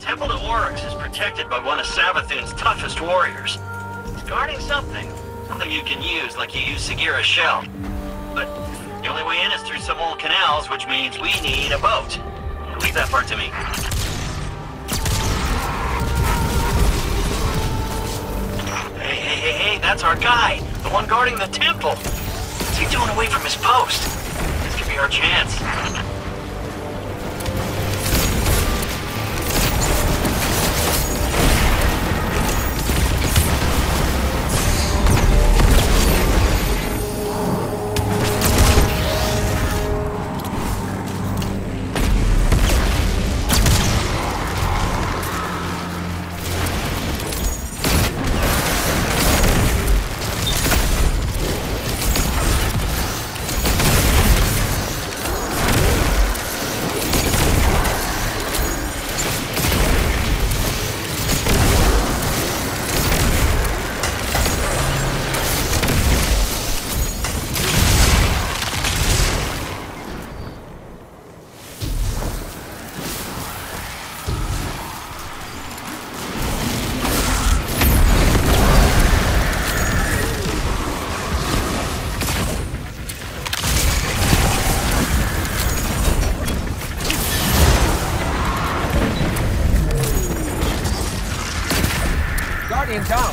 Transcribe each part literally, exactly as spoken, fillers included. Temple to Oryx is protected by one of Savathun's toughest warriors. He's guarding something. Something you can use like you use Sagira's shell. But the only way in is through some old canals, which means we need a boat. Leave that part to me. Hey, hey, hey, hey, that's our guy. The one guarding the temple. What's he doing away from his post? This could be our chance. In town.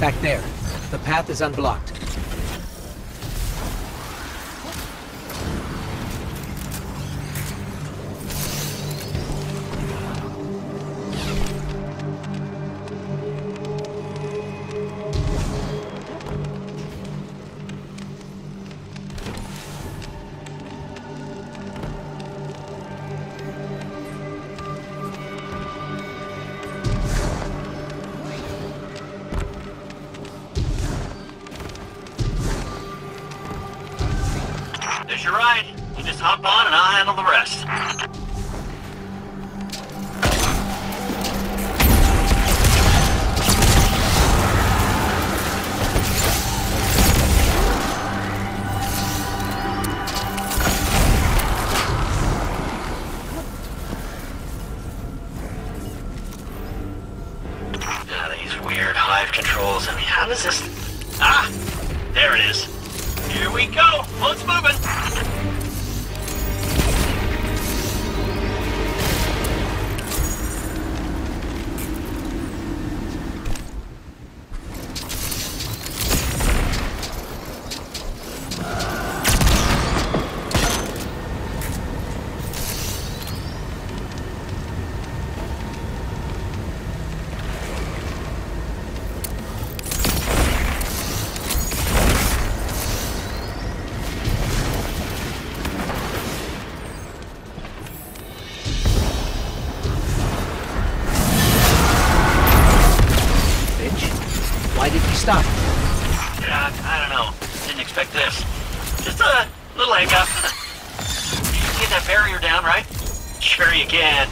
Back there. The path is unblocked. You're right. You just hop on and I'll handle the rest. Ah, these weird hive controls. I mean, how does this... Ah! There it is. Here we go! Boat's moving! Stop. Yeah, I don't know. Didn't expect this. Just a little hiccup. You can get that barrier down, right? Sure you can.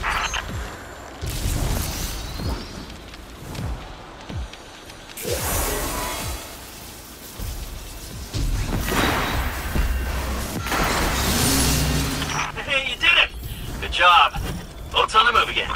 Hey, you did it! Good job. Boat's on the move again.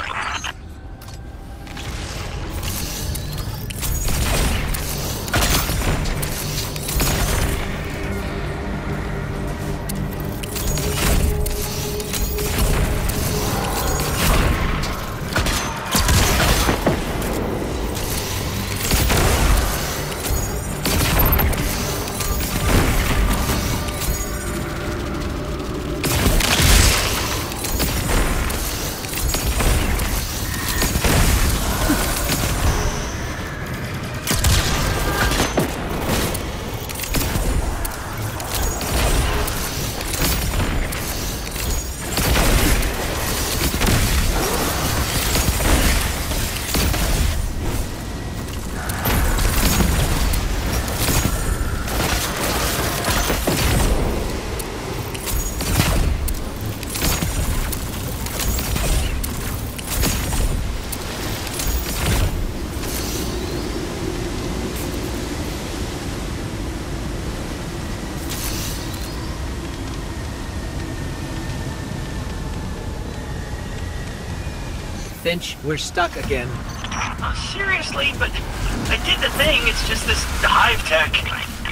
Finch, we're stuck again. Uh, seriously, but I did the thing. It's just this hive tech.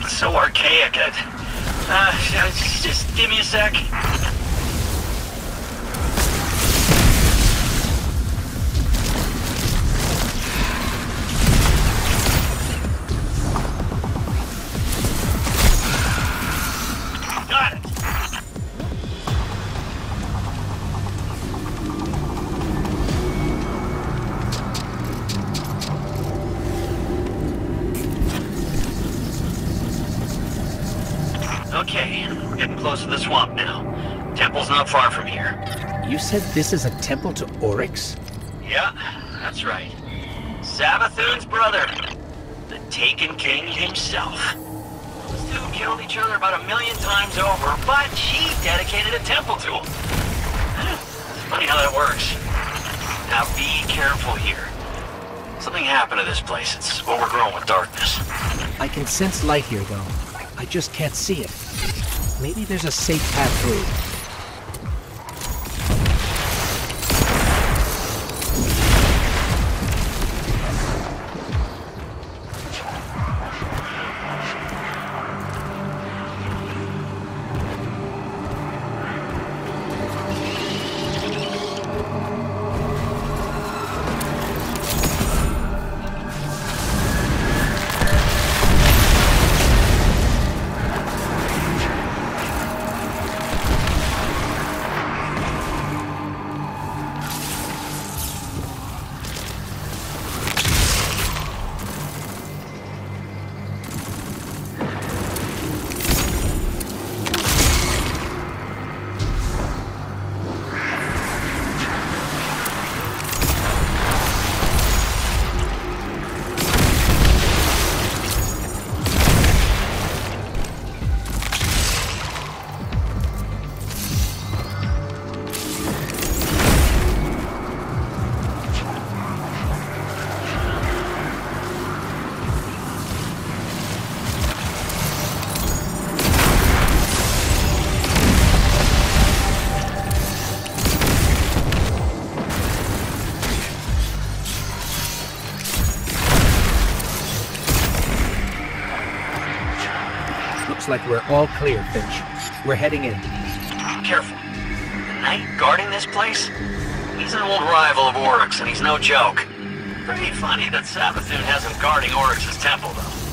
It's so archaic. It, uh, just, just give me a sec. Okay, we're getting close to the swamp now. Temple's not far from here. You said this is a temple to Oryx? Yeah, that's right. Savathun's brother, the Taken King himself. Those two killed each other about a million times over, but she dedicated a temple to him. It's funny how that works. Now be careful here. Something happened to this place. It's overgrown with darkness. I can sense light here, though. I just can't see it. Maybe there's a safe path through. Like we're all clear, Finch. We're heading in. Careful. The knight guarding this place? He's an old rival of Oryx, and he's no joke. Pretty funny that Savathun has him guarding Oryx's temple, though.